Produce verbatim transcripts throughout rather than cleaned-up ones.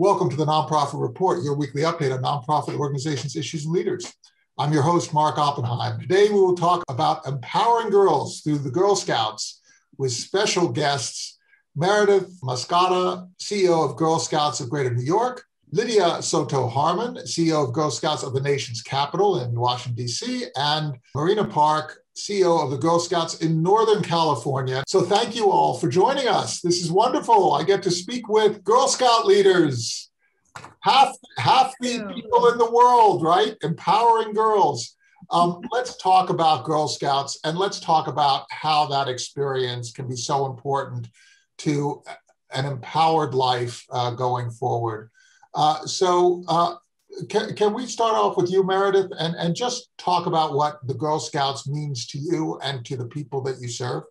Welcome to the Nonprofit Report, your weekly update on nonprofit organizations, issues, and leaders. I'm your host, Mark Oppenheim. Today we will talk about empowering girls through the Girl Scouts with special guests, Meridith Maskara, C E O of Girl Scouts of Greater New York, Lidia Soto-Harmon, C E O of Girl Scouts of the Nation's Capital in Washington, D C, and Marina Park, C E O of the Girl Scouts in Northern California. So thank you all for joining us. This is wonderful. I get to speak with Girl Scout leaders, half, half the people in the world, right? Empowering girls. Um, let's talk about Girl Scouts, and let's talk about how that experience can be so important to an empowered life uh, going forward. Uh, so uh, can, can we start off with you, Meridith, and, and just talk about what the Girl Scouts means to you and to the people that you serve?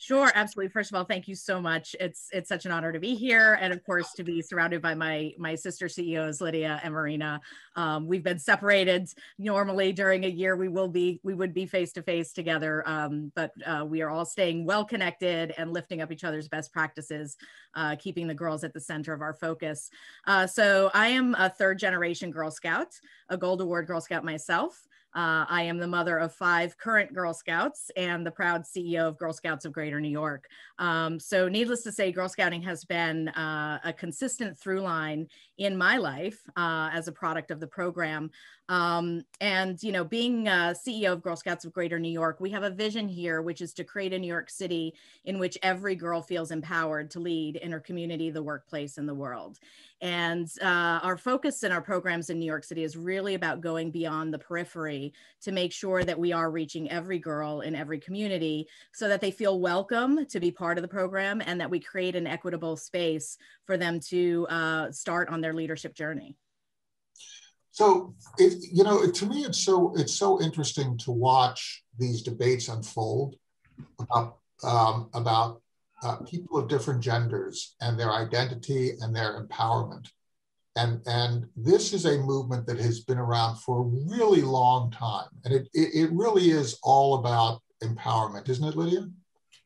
Sure, absolutely. First of all, thank you so much. It's it's such an honor to be here, and of course to be surrounded by my my sister C E Os, Lidia and Marina. Um, we've been separated. Normally during a year, we will be we would be face to face together, um, but uh, we are all staying well connected and lifting up each other's best practices, uh, keeping the girls at the center of our focus. Uh, so I am a third generation Girl Scout, a Gold Award Girl Scout myself. Uh, I am the mother of five current Girl Scouts and the proud C E O of Girl Scouts of Greater New York. Um, so needless to say, Girl Scouting has been uh, a consistent through line in my life uh, as a product of the program. Um, and, you know, being uh, C E O of Girl Scouts of Greater New York, we have a vision here, which is to create a New York City in which every girl feels empowered to lead in her community, the workplace, and the world. And uh, our focus in our programs in New York City is really about going beyond the periphery to make sure that we are reaching every girl in every community so that they feel welcome to be part of the program, and that we create an equitable space for them to uh, start on their leadership journey. So, it, you know, it, to me, it's so it's so interesting to watch these debates unfold about, um, about uh, people of different genders and their identity and their empowerment. And, and this is a movement that has been around for a really long time. And it, it, it really is all about empowerment, isn't it, Lidia?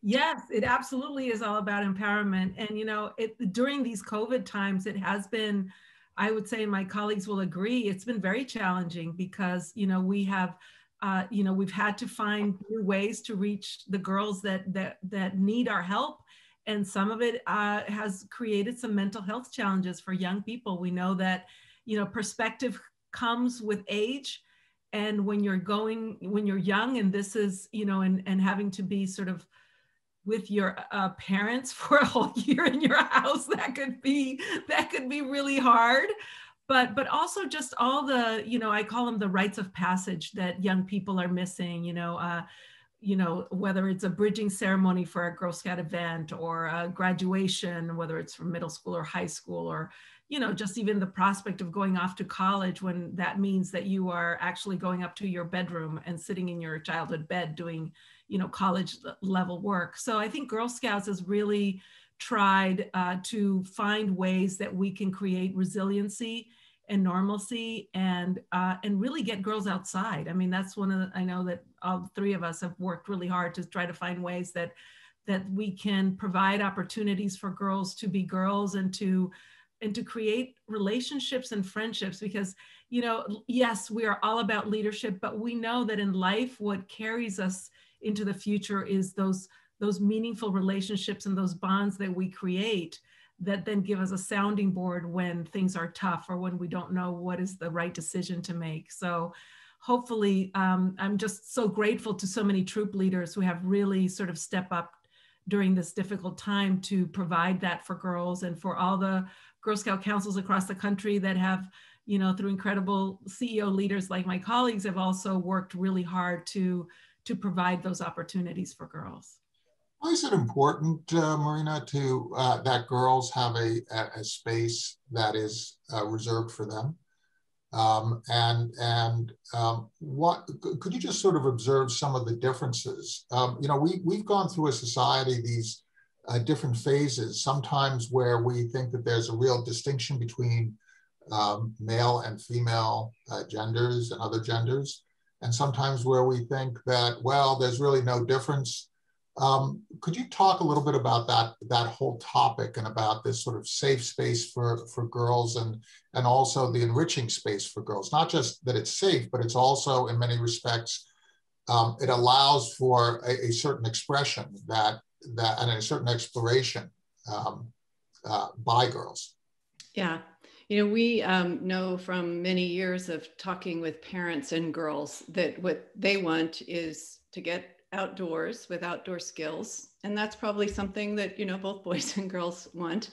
Yes, it absolutely is all about empowerment. And, you know, it, during these COVID times, it has been, I would say my colleagues will agree, it's been very challenging because, you know, we have, uh, you know, we've had to find new ways to reach the girls that, that, that need our help. And some of it uh, has created some mental health challenges for young people. We know that, you know, perspective comes with age. And when you're going, when you're young, and this is, you know, and, and having to be sort of with your uh, parents for a whole year in your house, that could be, that could be really hard. But, but also just all the, you know, I call them the rites of passage that young people are missing, you know, uh, you know, whether it's a bridging ceremony for a Girl Scout event or a graduation, whether it's from middle school or high school, or, you know, just even the prospect of going off to college when that means that you are actually going up to your bedroom and sitting in your childhood bed doing, you know, college level work. So I think Girl Scouts has really tried uh, to find ways that we can create resiliency and normalcy, and uh, and really get girls outside. I mean, that's one of the, I know that all three of us have worked really hard to try to find ways that that we can provide opportunities for girls to be girls and to and to create relationships and friendships. Because, you know, yes, we are all about leadership, but we know that in life, what carries us into the future is those those meaningful relationships and those bonds that we create, that then give us a sounding board when things are tough or when we don't know what is the right decision to make. So hopefully, um, I'm just so grateful to so many troop leaders who have really sort of stepped up during this difficult time to provide that for girls, and for all the Girl Scout councils across the country that have, you know, through incredible C E O leaders like my colleagues, have also worked really hard to, to provide those opportunities for girls. Why is it important, uh, Marina, to uh, that girls have a, a space that is uh, reserved for them? Um, and and um, what could you just sort of observe some of the differences? Um, you know, we we've gone through a society these uh, different phases. Sometimes where we think that there's a real distinction between um, male and female uh, genders and other genders, and sometimes where we think that, well, there's really no difference. Um, could you talk a little bit about that, that whole topic and about this sort of safe space for, for girls and, and also the enriching space for girls? Not just that it's safe, but it's also in many respects, um, it allows for a, a certain expression that, that and a certain exploration um, uh, by girls. Yeah. You know, we um, know from many years of talking with parents and girls that what they want is to get outdoors with outdoor skills. And that's probably something that, you know, both boys and girls want.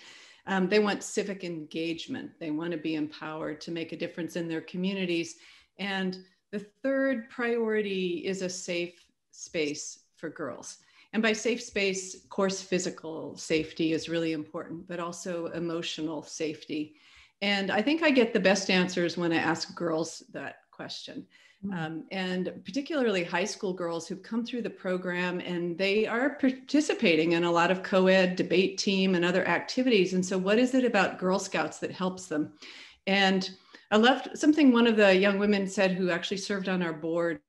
Um, they want civic engagement. They want to be empowered to make a difference in their communities. And the third priority is a safe space for girls. And by safe space, of course, physical safety is really important, but also emotional safety. And I think I get the best answers when I ask girls that question. Um, and particularly high school girls who've come through the program, and they are participating in a lot of co-ed debate team and other activities. And so what is it about Girl Scouts that helps them? And I loved something one of the young women said who actually served on our board.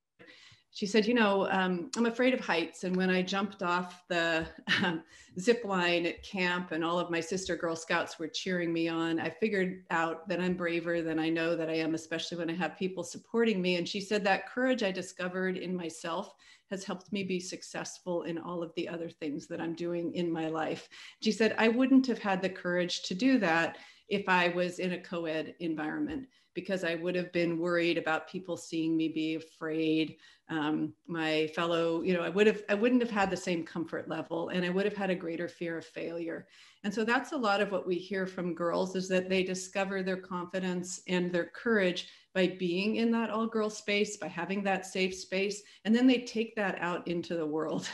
She said, you know, um, I'm afraid of heights. And when I jumped off the um, zip line at camp and all of my sister Girl Scouts were cheering me on, I figured out that I'm braver than I know that I am, especially when I have people supporting me. And she said that courage I discovered in myself has helped me be successful in all of the other things that I'm doing in my life. She said, I wouldn't have had the courage to do that if I was in a co-ed environment, because I would have been worried about people seeing me, be afraid. Um, my fellow, you know, I would have, I wouldn't have had the same comfort level, and I would have had a greater fear of failure. And so that's a lot of what we hear from girls, is that they discover their confidence and their courage by being in that all-girl space, by having that safe space, and then they take that out into the world.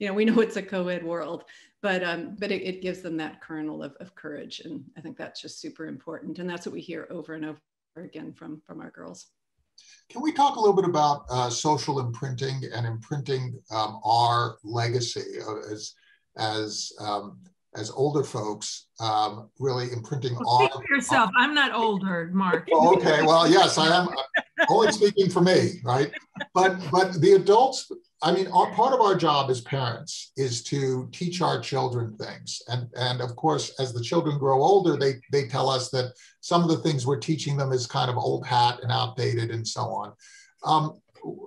You know, we know it's a co-ed world, but um, but it, it gives them that kernel of, of courage, and I think that's just super important, and that's what we hear over and over again from, from our girls. Can we talk a little bit about uh, social imprinting and imprinting um, our legacy as, as, um, as older folks, um, really imprinting well, our- Speak for yourself, our... I'm not older, Mark. Oh, okay, well, yes, I am only speaking for me, right? But, but the adults, I mean, our, part of our job as parents is to teach our children things. And, and of course, as the children grow older, they, they tell us that some of the things we're teaching them is kind of old hat and outdated and so on. Um,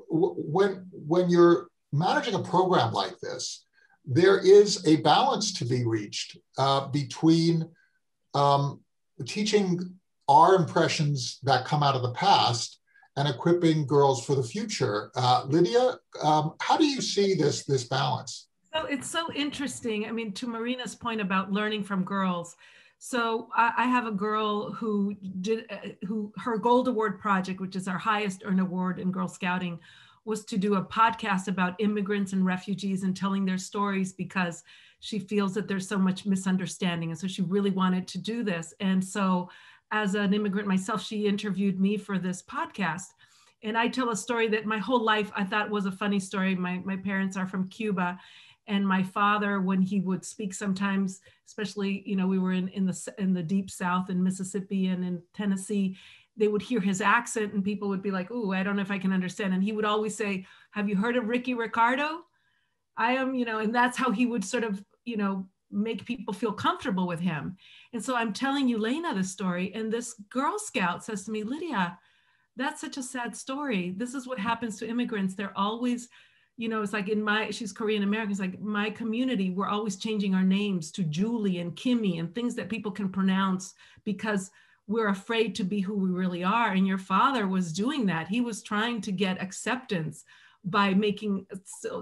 when, when you're managing a program like this, there is a balance to be reached uh, between um, teaching our impressions that come out of the past and equipping girls for the future. Uh, Lidia, um, how do you see this, this balance? So it's so interesting. I mean, to Marina's point about learning from girls. So I, I have a girl who did, uh, who her Gold Award project, which is our highest earned award in Girl Scouting, was to do a podcast about immigrants and refugees and telling their stories, because she feels that there's so much misunderstanding. And so she really wanted to do this. And so as an immigrant myself, she interviewed me for this podcast. And I tell a story that my whole life I thought was a funny story. My, my parents are from Cuba. And my father, when he would speak sometimes, especially, you know, we were in, in, the, in the deep South in Mississippi and in Tennessee, they would hear his accent and people would be like, ooh, I don't know if I can understand. And he would always say, have you heard of Ricky Ricardo? I am, you know, and that's how he would sort of, you know, make people feel comfortable with him. And so I'm telling Elena this story, and this Girl Scout says to me, Lidia, that's such a sad story. This is what happens to immigrants. They're always, you know, it's like in my, she's Korean American, it's like my community, we're always changing our names to Julie and Kimmy and things that people can pronounce because we're afraid to be who we really are. And your father was doing that. He was trying to get acceptance by making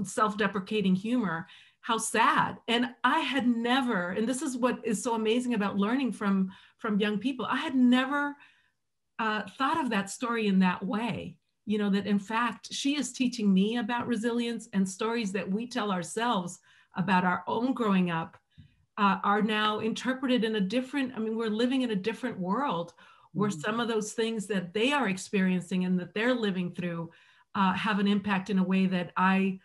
self-deprecating humor. How sad. And I had never, and this is what is so amazing about learning from, from young people, I had never uh, thought of that story in that way. You know, that in fact, she is teaching me about resilience, and stories that we tell ourselves about our own growing up uh, are now interpreted in a different, I mean, we're living in a different world where mm-hmm. some of those things that they are experiencing and that they're living through uh, have an impact in a way that I,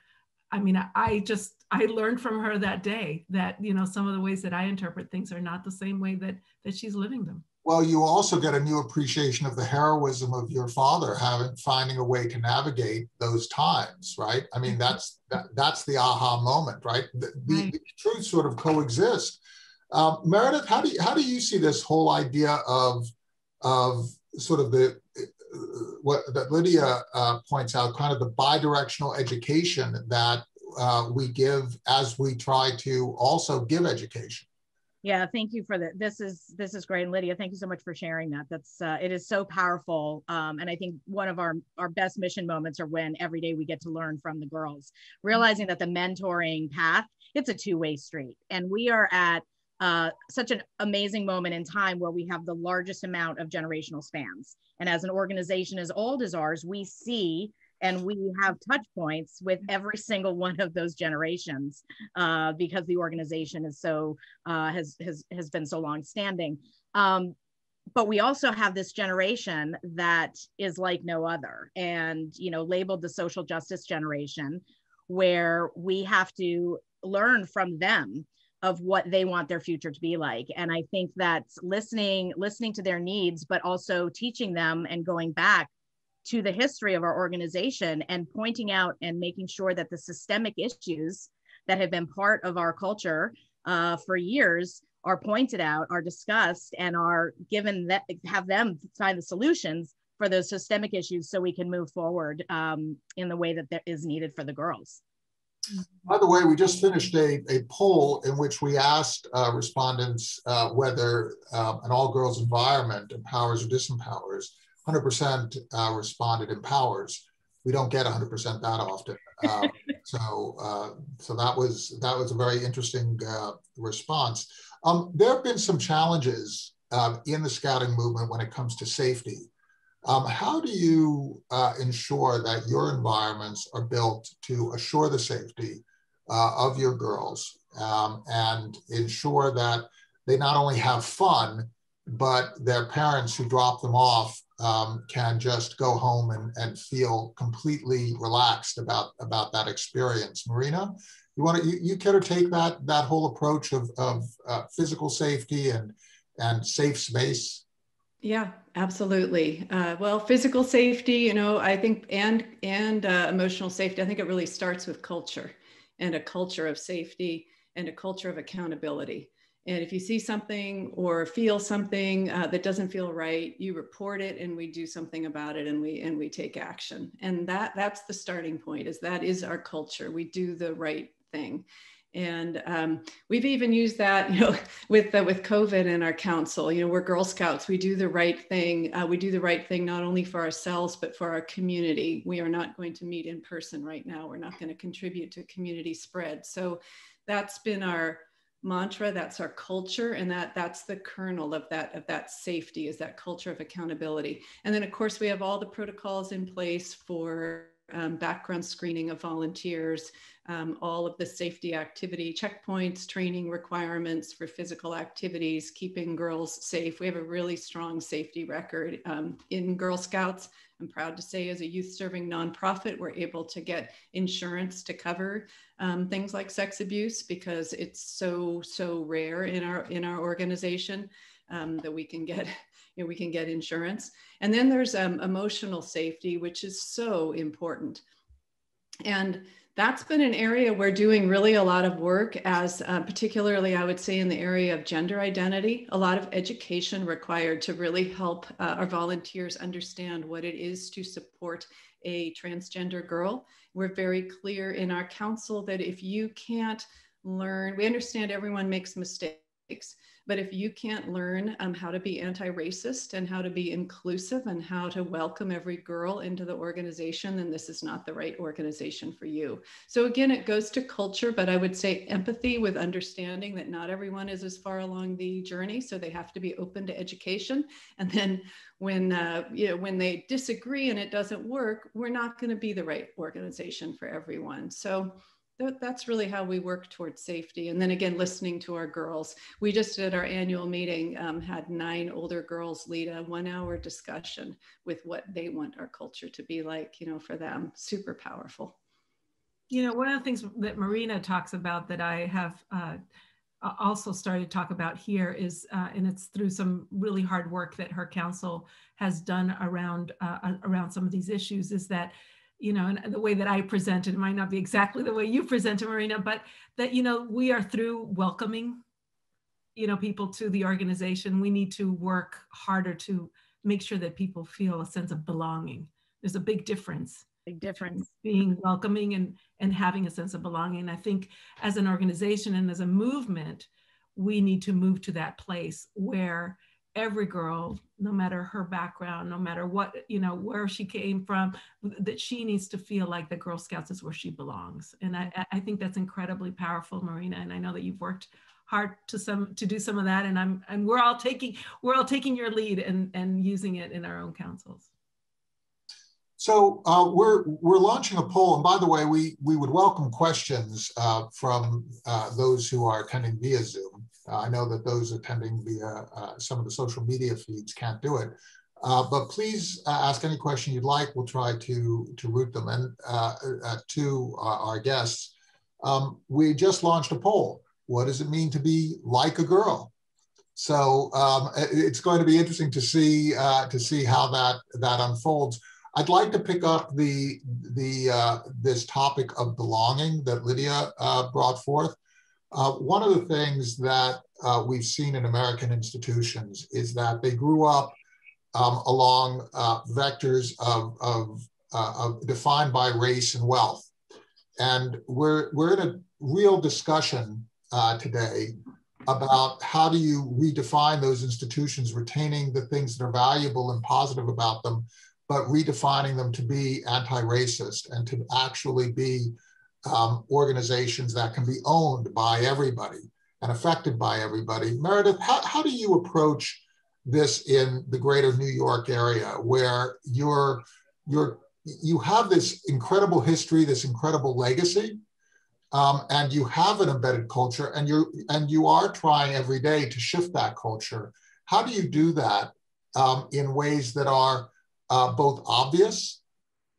I mean, I, I just, I learned from her that day that, you know, some of the ways that I interpret things are not the same way that, that she's living them. well, you also get a new appreciation of the heroism of your father having finding a way to navigate those times, right? I mean, that's that, that's the aha moment, right? The, the, the truths sort of coexist. Um, Meridith, how do you, how do you see this whole idea of of sort of the what that Lidia uh, points out, kind of the bi-directional education that uh, we give as we try to also give education? Yeah, thank you for that. This is this is great, and Lidia, thank you so much for sharing that. That's uh, it is so powerful, um, and I think one of our our best mission moments are when every day we get to learn from the girls, realizing that the mentoring path, it's a two-way street, and we are at uh, such an amazing moment in time where we have the largest amount of generational spans, and as an organization as old as ours, we see. And we have touch points with every single one of those generations uh, because the organization is so uh, has has has been so longstanding. Um, but we also have this generation that is like no other, and you know, labeled the social justice generation, where we have to learn from them of what they want their future to be like. And I think that's listening listening to their needs, but also teaching them and going back to the history of our organization and pointing out and making sure that the systemic issues that have been part of our culture uh, for years are pointed out, are discussed, and are given that, have them find the solutions for those systemic issues so we can move forward um, in the way that that is needed for the girls. By the way, we just finished a, a poll in which we asked uh, respondents uh, whether um, an all-girls environment empowers or disempowers. one hundred percent uh, responded empowers. We don't get one hundred percent that often. Um, so, uh, so that was that was a very interesting uh, response. Um, there have been some challenges uh, in the scouting movement when it comes to safety. Um, how do you uh, ensure that your environments are built to assure the safety uh, of your girls um, and ensure that they not only have fun, but their parents who drop them off Um, can just go home and, and feel completely relaxed about, about that experience? Marina, you want to you, you care to take that that whole approach of, of uh, physical safety and and safe space? Yeah, absolutely. Uh, well, physical safety, you know, I think, and and uh, emotional safety. I think it really starts with culture, and a culture of safety and a culture of accountability. And if you see something or feel something uh, that doesn't feel right, you report it, and we do something about it, and we and we take action. And that that's the starting point. Is that is our culture? We do the right thing, and um, we've even used that, you know, with uh, with COVID and our council. You know, we're Girl Scouts. We do the right thing. Uh, we do the right thing not only for ourselves but for our community. We are not going to meet in person right now. We're not going to contribute to community spread. So that's been our mantra, that's our culture, and that that's the kernel of that of that safety, is that culture of accountability. And then of course we have all the protocols in place for um, background screening of volunteers, um, all of the safety activity checkpoints, training requirements for physical activities, keeping girls safe. We have a really strong safety record um, in Girl Scouts. I'm proud to say, as a youth-serving nonprofit, we're able to get insurance to cover um, things like sex abuse, because it's so so rare in our in our organization um, that we can get you know, we can get insurance. And then there's um, emotional safety, which is so important, and that's been an area we're doing really a lot of work as uh, particularly, I would say, in the area of gender identity, a lot of education required to really help uh, our volunteers understand what it is to support a transgender girl. We're very clear in our council that if you can't learn, we understand everyone makes mistakes, but if you can't learn um, how to be anti-racist and how to be inclusive and how to welcome every girl into the organization, then this is not the right organization for you. So again, it goes to culture, but I would say empathy with understanding that not everyone is as far along the journey, so they have to be open to education. And then when, uh, you know, when they disagree and it doesn't work, we're not going to be the right organization for everyone. So that's really how we work towards safety. And then again, listening to our girls. We just did our annual meeting, um, had nine older girls lead a one hour discussion with what they want our culture to be like, you know, for them. Super powerful. You know, one of the things that Marina talks about that I have uh, also started to talk about here is, uh, and it's through some really hard work that her council has done around, uh, around some of these issues, is that, you know, and the way that I presented might not be exactly the way you presented, Marina, but that, you know, we are through welcoming, you know, people to the organization. We need to work harder to make sure that people feel a sense of belonging. There's a big difference. Big difference. Being welcoming and, and having a sense of belonging. And I think as an organization and as a movement, we need to move to that place where every girl, no matter her background, no matter what, you know, where she came from, that she needs to feel like the Girl Scouts is where she belongs. And I, I think that's incredibly powerful, Marina. And I know that you've worked hard to some to do some of that. And I'm and we're all taking we're all taking your lead and, and using it in our own councils. So uh, we're we're launching a poll, and by the way, we we would welcome questions uh, from uh, those who are attending via Zoom. Uh, I know that those attending via uh, some of the social media feeds can't do it, uh, but please uh, ask any question you'd like. We'll try to to route them in uh, uh, to uh, our guests. Um, we just launched a poll. What does it mean to be like a girl? So um, it's going to be interesting to see uh, to see how that that unfolds. I'd like to pick up the, the, uh, this topic of belonging that Lidia uh, brought forth. Uh, one of the things that uh, we've seen in American institutions is that they grew up um, along uh, vectors of, of, uh, of defined by race and wealth. And we're, we're in a real discussion uh, today about how do you redefine those institutions, retaining the things that are valuable and positive about them, but redefining them to be anti-racist and to actually be um, organizations that can be owned by everybody and affected by everybody. Meridith, how, how do you approach this in the greater New York area, where you're, you're, you have this incredible history, this incredible legacy, um, and you have an embedded culture, and, you're, and you are trying every day to shift that culture? How do you do that um, in ways that are Uh, both obvious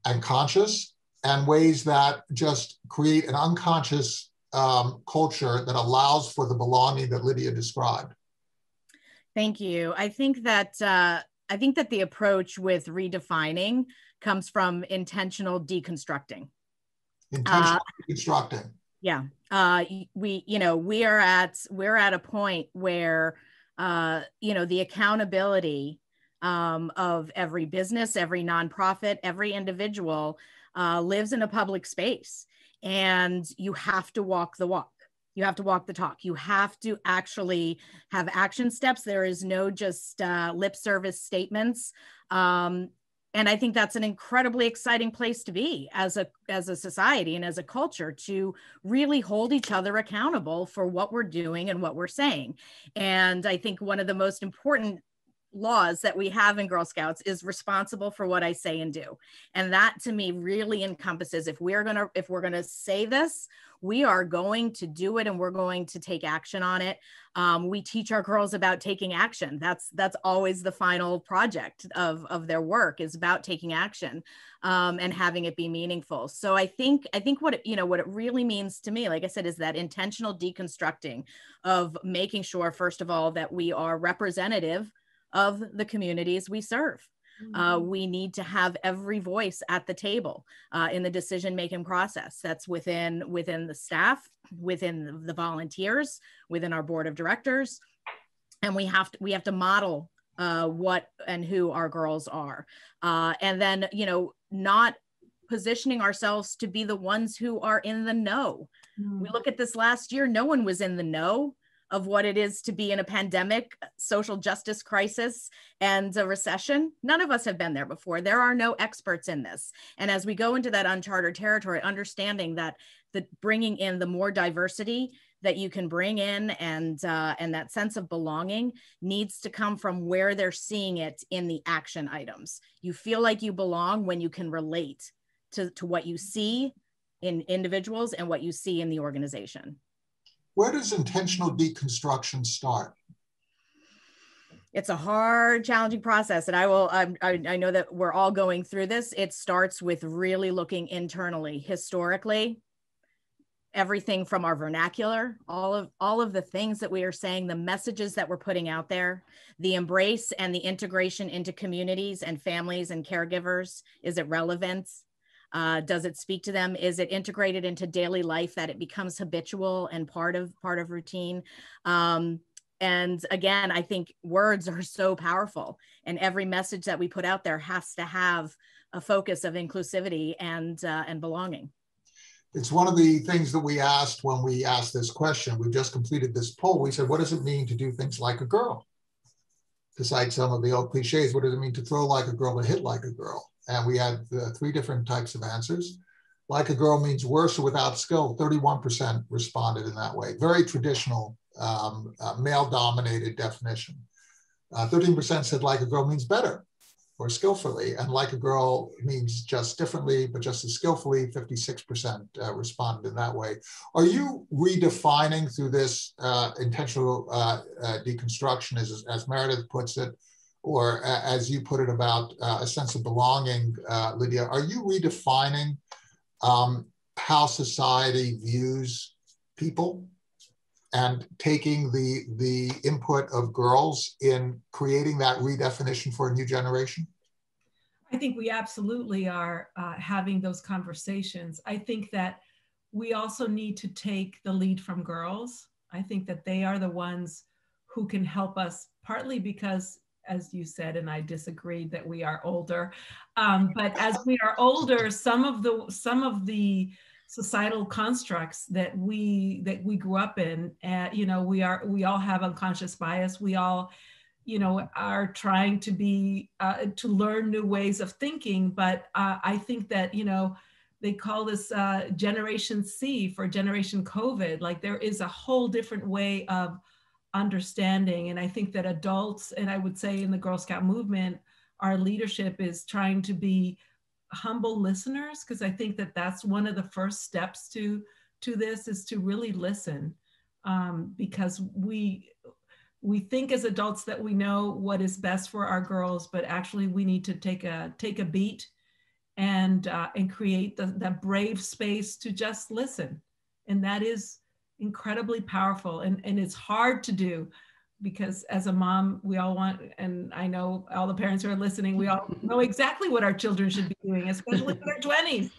and conscious, and ways that just create an unconscious um, culture that allows for the belonging that Lidia described? Thank you. I think that uh, I think that the approach with redefining comes from intentional deconstructing. Intentional uh, deconstructing. Yeah, uh, we you know we are at we're at a point where uh, you know the accountability Um, of every business, every nonprofit, every individual uh, lives in a public space, and you have to walk the walk. You have to walk the talk. You have to actually have action steps. There is no just uh, lip service statements. Um, and I think that's an incredibly exciting place to be as a, as a society and as a culture, to really hold each other accountable for what we're doing and what we're saying. And I think one of the most important laws that we have in Girl Scouts is responsible for what I say and do. And that to me really encompasses, if we're going to, if we're going to say this, we are going to do it, and we're going to take action on it. Um, we teach our girls about taking action. That's, that's always the final project of, of their work, is about taking action um, and having it be meaningful. So I think, I think what, it, you know, what it really means to me, like I said, is that intentional deconstructing of making sure, first of all, that we are representative of the communities we serve. Mm-hmm. Uh, we need to have every voice at the table uh, in the decision-making process. That's within, within the staff, within the volunteers, within our board of directors. And we have to, we have to model uh, what and who our girls are. Uh, and then, you know, not positioning ourselves to be the ones who are in the know. Mm-hmm. We look at this last year, no one was in the know of what it is to be in a pandemic, social justice crisis, and a recession. None of us have been there before. There are no experts in this. And as we go into that uncharted territory, understanding that the bringing in the more diversity that you can bring in, and, uh, and that sense of belonging needs to come from where they're seeing it in the action items. You feel like you belong when you can relate to, to what you see in individuals and what you see in the organization. Where does intentional deconstruction start? It's a hard, challenging process, and I will. I, I know that we're all going through this. It starts with really looking internally, historically, everything from our vernacular, all of all of the things that we are saying, the messages that we're putting out there, the embrace and the integration into communities and families and caregivers. Is it relevant? Uh, does it speak to them? Is it integrated into daily life that it becomes habitual and part of part of routine? Um, and again, I think words are so powerful, and every message that we put out there has to have a focus of inclusivity and uh, and belonging. It's one of the things that we asked when we asked this question. We've just completed this poll. We said, what does it mean to do things like a girl? To cite some of the old cliches, what does it mean to throw like a girl, to hit like a girl? And we had uh, three different types of answers. Like a girl means worse or without skill. thirty-one percent responded in that way. Very traditional, um, uh, male-dominated definition. Uh, thirteen percent said like a girl means better or skillfully, and like a girl means just differently, but just as skillfully. Fifty-six percent uh, responded in that way. Are you redefining through this uh, intentional uh, uh, deconstruction, as, as Meridith puts it, or uh, as you put it about uh, a sense of belonging, uh, Lidia, are you redefining um, how society views people and taking the, the input of girls in creating that redefinition for a new generation? I think we absolutely are uh, having those conversations. I think that we also need to take the lead from girls. I think that they are the ones who can help us, partly because, as you said, and I disagreed, that we are older. Um, but as we are older, some of the, some of the, societal constructs that we that we grew up in, uh, you know, we are we all have unconscious bias. We all, you know, are trying to be uh, to learn new ways of thinking. But uh, I think that, you know, they call this uh, Generation C for Generation COVID. Like, there is a whole different way of understanding, and I think that adults, and I would say in the Girl Scout movement, our leadership is trying to be humble listeners, because I think that that's one of the first steps to to this, is to really listen, um, because we we think as adults that we know what is best for our girls, but actually we need to take a take a beat and uh, and create the, that brave space to just listen, and that is incredibly powerful, and and it's hard to do. Because as a mom, we all want, and I know all the parents who are listening, we all know exactly what our children should be doing, especially in their twenties.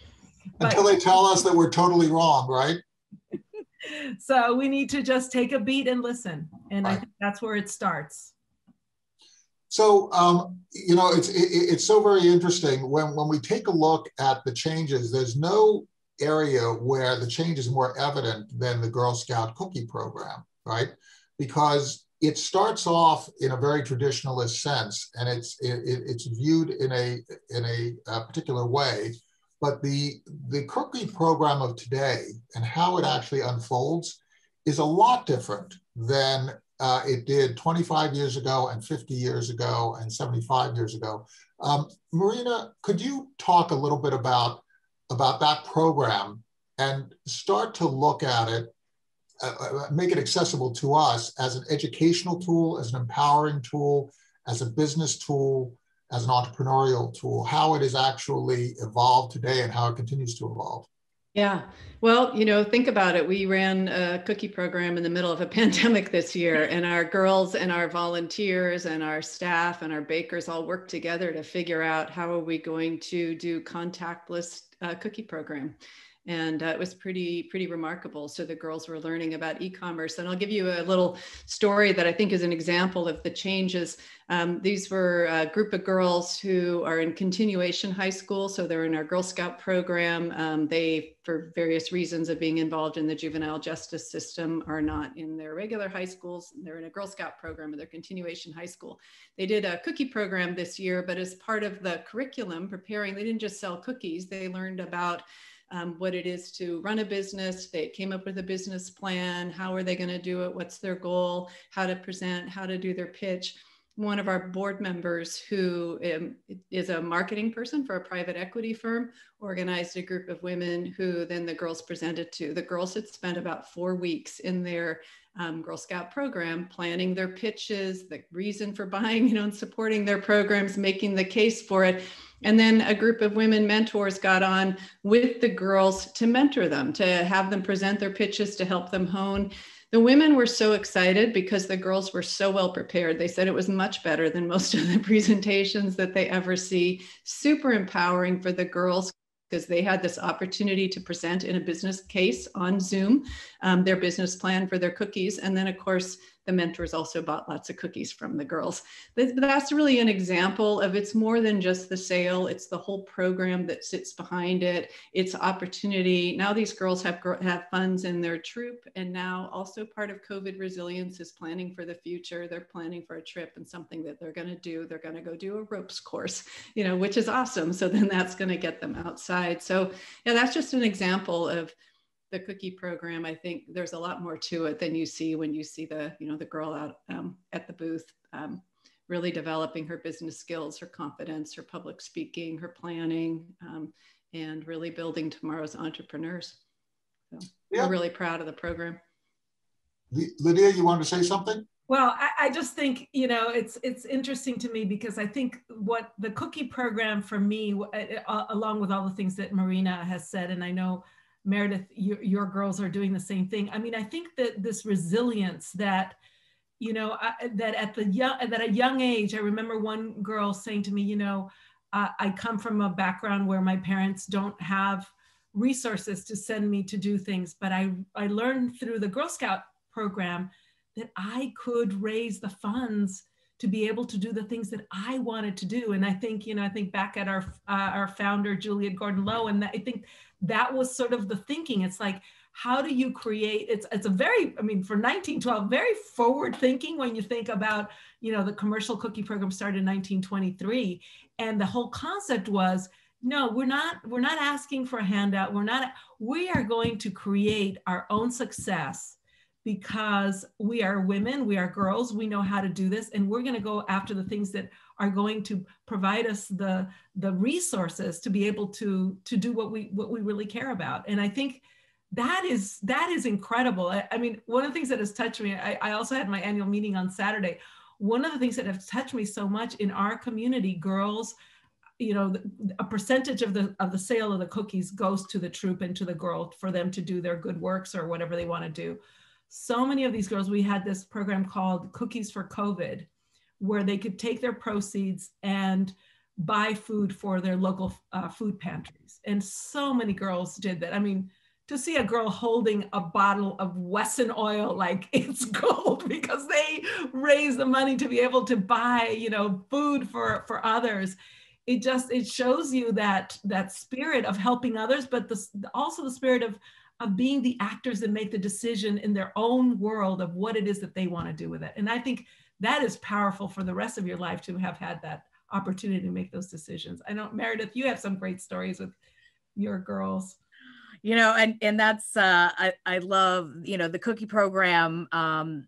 But until they tell us that we're totally wrong, right? So we need to just take a beat and listen. And right. I think that's where it starts. So, um, you know, it's, it, it's so very interesting. When, when we take a look at the changes, there's no area where the change is more evident than the Girl Scout cookie program, right? Because it starts off in a very traditionalist sense, and it's it, it's viewed in a in a, a particular way. But the the cookie program of today and how it actually unfolds is a lot different than uh, it did twenty-five years ago, and fifty years ago, and seventy-five years ago. Um, Marina, could you talk a little bit about about that program and start to look at it? Uh, make it accessible to us as an educational tool, as an empowering tool, as a business tool, as an entrepreneurial tool, how it has actually evolved today and how it continues to evolve. Yeah, well, you know, think about it. We ran a cookie program in the middle of a pandemic this year, and our girls and our volunteers and our staff and our bakers all worked together to figure out how are we going to do contactless uh, cookie program. And uh, it was pretty, pretty remarkable. So the girls were learning about e-commerce. And I'll give you a little story that I think is an example of the changes. Um, these were a group of girls who are in continuation high school. So they're in our Girl Scout program. Um, they, for various reasons of being involved in the juvenile justice system, are not in their regular high schools. They're in a Girl Scout program, or their continuation high school. They did a cookie program this year, but as part of the curriculum preparing, they didn't just sell cookies. They learned about Um, what it is to run a business. They came up with a business plan. How are they going to do it? What's their goal? How to present, how to do their pitch. One of our board members, who um, is a marketing person for a private equity firm, organized a group of women who then the girls presented to. The girls had spent about four weeks in their um, Girl Scout program planning their pitches, the reason for buying, you know, and supporting their programs, making the case for it. And then a group of women mentors got on with the girls to mentor them, to have them present their pitches, to help them hone. The women were so excited because the girls were so well prepared. They said it was much better than most of the presentations that they ever see. Super empowering for the girls, because they had this opportunity to present in a business case on Zoom, um, their business plan for their cookies. And then of course, the mentors also bought lots of cookies from the girls. That's really an example of, it's more than just the sale, it's the whole program that sits behind it, it's opportunity. Now these girls have, have funds in their troop, and now also part of COVID resilience is planning for the future. They're planning for a trip and something that they're gonna do. They're gonna go do a ropes course, you know, which is awesome. So then that's gonna get them outside. So yeah, that's just an example of the cookie program. I think there's a lot more to it than you see when you see the, you know, the girl out um, at the booth, um, really developing her business skills, her confidence, her public speaking, her planning, um, and really building tomorrow's entrepreneurs. So yeah. We're really proud of the program. Lidia, you wanted to say something? Well, I, I just think, you know, it's it's interesting to me, because I think what the cookie program for me, along with all the things that Marina has said, and I know Meridith, you, your girls are doing the same thing. I mean, I think that this resilience that, you know, I, that at the young, that a young age, I remember one girl saying to me, you know, uh, I come from a background where my parents don't have resources to send me to do things, but I, I learned through the Girl Scout program that I could raise the funds to be able to do the things that I wanted to do. And I think, you know, I think back at our uh, our founder, Juliet Gordon Lowe, and that, I think that was sort of the thinking. It's like, how do you create, it's, it's a very, I mean, for nineteen twelve, very forward thinking when you think about, you know, the commercial cookie program started in nineteen twenty-three. And the whole concept was, no, we're not, we're not asking for a handout. We're not, we are going to create our own success, because we are women, we are girls, we know how to do this, and we're going to go after the things that are going to provide us the, the resources to be able to, to do what we, what we really care about. And I think that is, that is incredible. I, I mean, one of the things that has touched me, I, I also had my annual meeting on Saturday. One of the things that have touched me so much in our community, girls, you know, a percentage of the of the sale of the cookies goes to the troop and to the girl for them to do their good works or whatever they want to do. So many of these girls, we had this program called Cookies for COVID, where they could take their proceeds and buy food for their local uh, food pantries. And so many girls did that. I mean, to see a girl holding a bottle of Wesson oil like it's gold, because they raised the money to be able to buy, you know, food for, for others. It just, it shows you that, that spirit of helping others, but the, also the spirit of of being the actors that make the decision in their own world of what it is that they want to do with it. And I think that is powerful for the rest of your life to have had that opportunity to make those decisions. I know, Meridith, you have some great stories with your girls. You know, and, and that's, uh, I, I love, you know, the cookie program, um,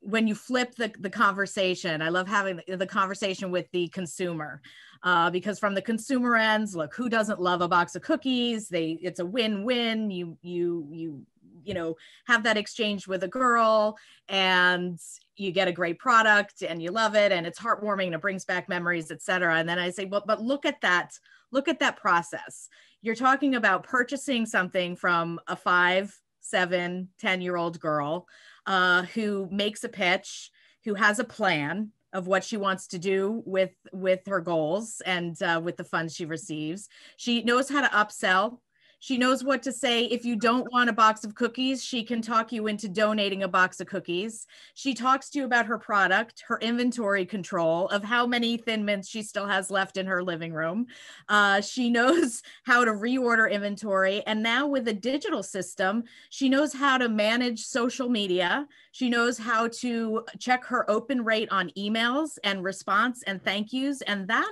when you flip the, the conversation, I love having the conversation with the consumer, uh, because from the consumer ends, look, who doesn't love a box of cookies? They, it's a win-win. You, you, you, you know, have that exchange with a girl and you get a great product and you love it and it's heartwarming and it brings back memories, et cetera. And then I say, well, but look at that, look at that process. You're talking about purchasing something from a five, seven, ten-year-old girl, Uh, who makes a pitch, who has a plan of what she wants to do with, with her goals and uh, with the funds she receives. She knows how to upsell. She knows what to say. If you don't want a box of cookies, she can talk you into donating a box of cookies. She talks to you about her product, her inventory control of how many Thin Mints she still has left in her living room. Uh, she knows how to reorder inventory. And now with a digital system, she knows how to manage social media. She knows how to check her open rate on emails and response and thank yous. And that,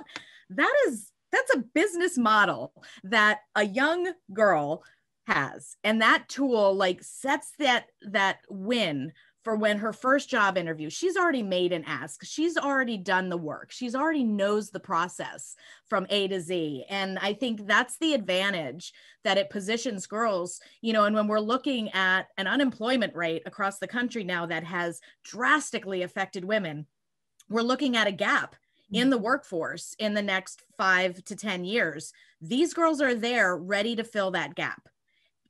that is, that's a business model that a young girl has. And that tool like sets that, that win for when her first job interview, she's already made an ask. She's already done the work. She's already knows the process from A to Z. And I think that's the advantage that it positions girls, you know, and when we're looking at an unemployment rate across the country now that has drastically affected women, we're looking at a gap in the workforce in the next five to ten years. These girls are there ready to fill that gap.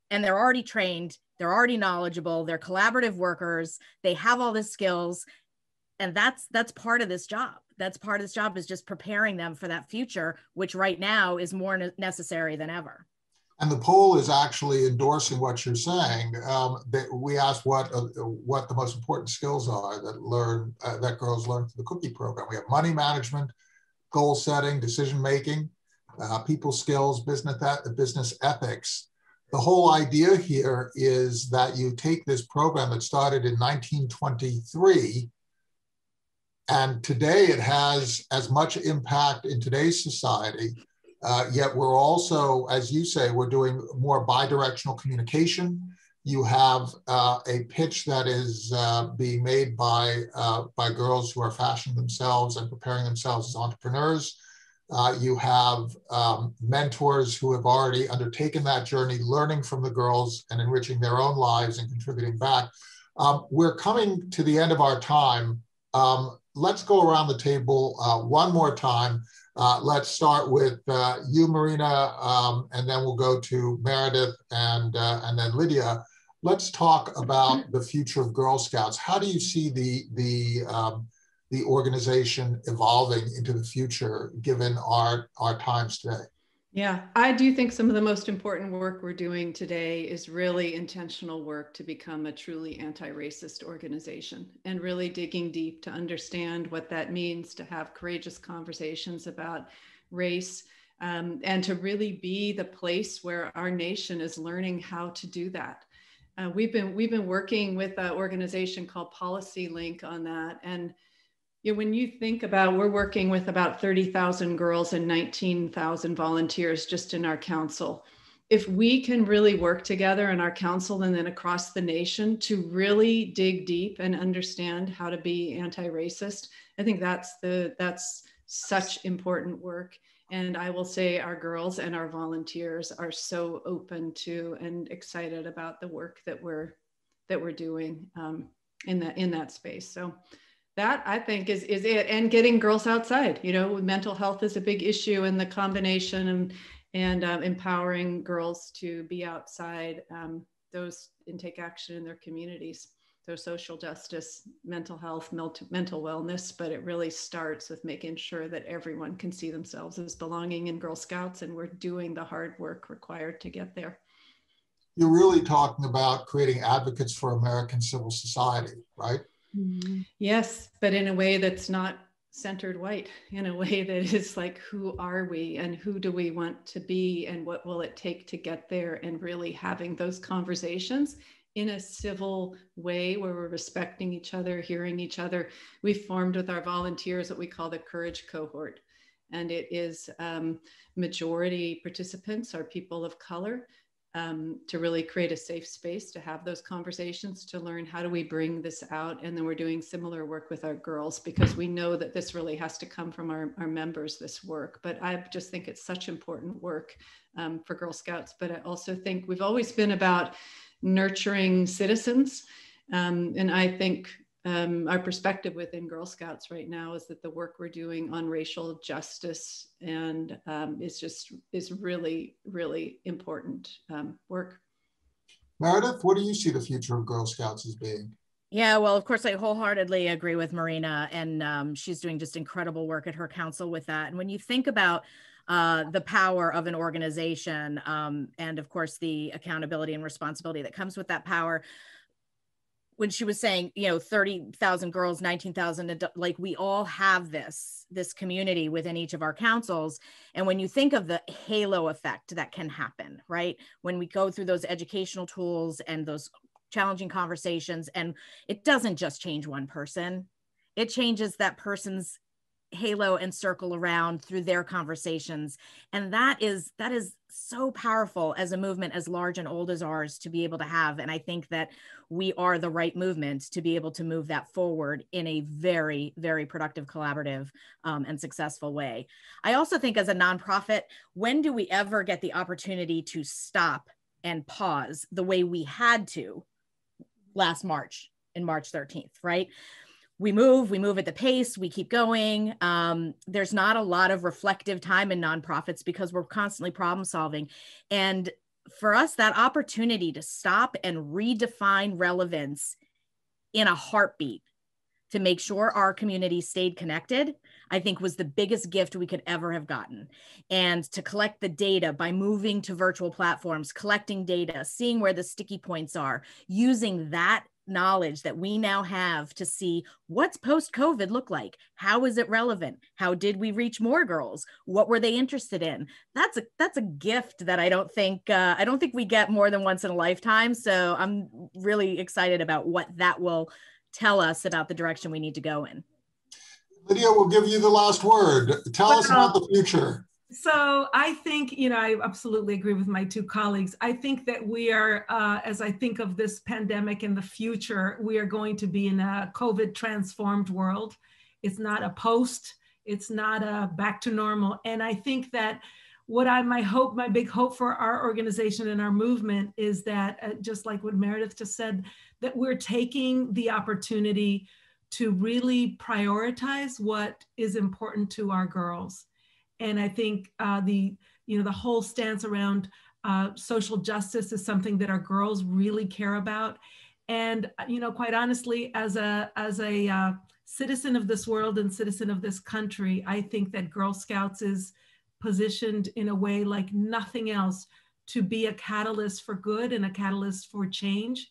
And they're already trained, they're already knowledgeable, they're collaborative workers, they have all the skills. And that's that's part of this job. That's part of this job is just preparing them for that future, which right now is more necessary than ever. And the poll is actually endorsing what you're saying. Um, that we asked what uh, what the most important skills are that learn uh, that girls learn through the Cookie program. We have money management, goal setting, decision making, uh, people skills, business business ethics. The whole idea here is that you take this program that started in nineteen twenty-three, and today it has as much impact in today's society. Uh, yet we're also, as you say, we're doing more bidirectional communication. You have uh, a pitch that is uh, being made by, uh, by girls who are fashioning themselves and preparing themselves as entrepreneurs. Uh, you have um, mentors who have already undertaken that journey, learning from the girls and enriching their own lives and contributing back. Um, we're coming to the end of our time. Um, let's go around the table uh, one more time. Uh, let's start with uh, you, Marina, um, and then we'll go to Meridith and, uh, and then Lidia. Let's talk about the future of Girl Scouts. How do you see the, the, um, the organization evolving into the future, given our, our times today? Yeah, I do think some of the most important work we're doing today is really intentional work to become a truly anti-racist organization and really digging deep to understand what that means, to have courageous conversations about race, um, and to really be the place where our nation is learning how to do that. Uh, we've been, we've been working with an organization called PolicyLink on that. And yeah, when you think about, we're working with about thirty thousand girls and nineteen thousand volunteers just in our council. If we can really work together in our council and then across the nation to really dig deep and understand how to be anti-racist, I think that's the that's such important work. And I will say our girls and our volunteers are so open to and excited about the work that we're that we're doing um, in that in that space. So. That I think is, is it, and getting girls outside. You know, mental health is a big issue, and the combination and, and um, empowering girls to be outside, um, those and take action in their communities. So social justice, mental health, mental wellness, but it really starts with making sure that everyone can see themselves as belonging in Girl Scouts, and we're doing the hard work required to get there. You're really talking about creating advocates for American civil society, right? Mm-hmm. Yes, but in a way that's not centered white, in a way that is like, who are we and who do we want to be and what will it take to get there, and really having those conversations in a civil way where we're respecting each other, hearing each other. We formed with our volunteers what we call the Courage Cohort, and it is um, majority participants are people of color. Um, to really create a safe space to have those conversations, to learn how do we bring this out. And then we're doing similar work with our girls, because we know that this really has to come from our, our members, this work. But I just think it's such important work um, for Girl Scouts. But I also think we've always been about nurturing citizens. Um, and I think um, our perspective within Girl Scouts right now is that the work we're doing on racial justice and um, is just is really, really important um, work. Meridith, what do you see the future of Girl Scouts as being? Yeah, well, of course, I wholeheartedly agree with Marina, and um, she's doing just incredible work at her council with that. And when you think about uh, the power of an organization um, and, of course, the accountability and responsibility that comes with that power, when she was saying, you know, thirty thousand girls, nineteen thousand, like we all have this, this community within each of our councils. And when you think of the halo effect that can happen, right? When we go through those educational tools and those challenging conversations, and it doesn't just change one person, it changes that person's halo and circle around through their conversations. And that is, that is so powerful as a movement as large and old as ours to be able to have. And I think that we are the right movement to be able to move that forward in a very, very productive, collaborative, um, and successful way. I also think as a nonprofit, when do we ever get the opportunity to stop and pause the way we had to last March in March thirteenth, right? we move, we move at the pace, we keep going. Um, there's not a lot of reflective time in nonprofits because we're constantly problem solving. And for us, that opportunity to stop and redefine relevance in a heartbeat to make sure our community stayed connected, I think was the biggest gift we could ever have gotten. And to collect the data by moving to virtual platforms, collecting data, seeing where the sticky points are, using that knowledge that we now have to see what's post-COVID look like. How is it relevant? How did we reach more girls? What were they interested in? That's a that's a gift that I don't think uh, I don't think we get more than once in a lifetime. So I'm really excited about what that will tell us about the direction we need to go in. Lidia, we'll give you the last word. Tell well, us about the future. So I think, you know, I absolutely agree with my two colleagues. I think that we are, uh, as I think of this pandemic in the future, we are going to be in a COVID transformed world. It's not a post, it's not a back to normal. And I think that what I, my hope, my big hope for our organization and our movement is that, uh, just like what Meridith just said, that we're taking the opportunity to really prioritize what is important to our girls. And I think uh, the, you know, the whole stance around uh, social justice is something that our girls really care about. And, you know, quite honestly, as a, as a uh, citizen of this world and citizen of this country, I think that Girl Scouts is positioned in a way like nothing else to be a catalyst for good and a catalyst for change.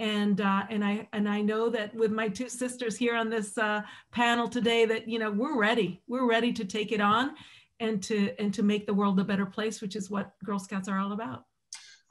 And uh, and I and I know that with my two sisters here on this uh, panel today, that, you know, we're ready. We're ready to take it on, and to and to make the world a better place, which is what Girl Scouts are all about.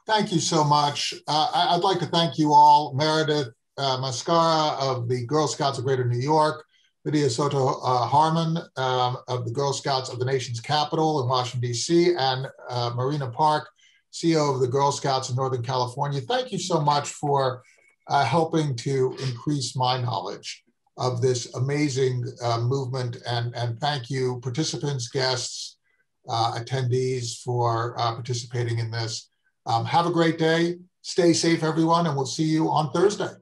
Thank you so much. Uh, I'd like to thank you all, Meridith uh, Maskara of the Girl Scouts of Greater New York, Lidia Soto-Harmon uh, um, of the Girl Scouts of the Nation's Capital in Washington, D C, and uh, Marina Park, C E O of the Girl Scouts of Northern California. Thank you so much for Uh, helping to increase my knowledge of this amazing uh, movement. And, and thank you, participants, guests, uh, attendees for uh, participating in this. Um, have a great day. Stay safe, everyone, and we'll see you on Thursday.